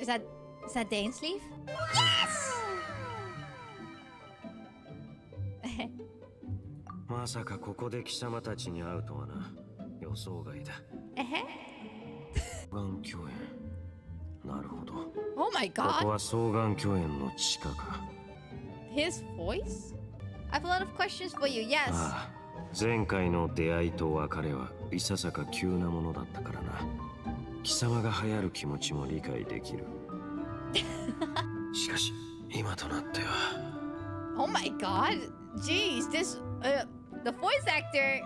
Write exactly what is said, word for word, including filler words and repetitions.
Is that is that Dainsleif? Yes! まさかここで貴様たちに会うとはな、予想外だ。えへ。双眼鏡園。なるほど。Oh my god。ここは双眼鏡園の地下か。His voice? I have a lot of questions for you. Yes. ああ、前回の出会いと別れはいささか急なものだったからな。貴様が流行る気持ちも理解できる。しかし今となっては。Oh my god. Jeez, this. Uh, the voice actor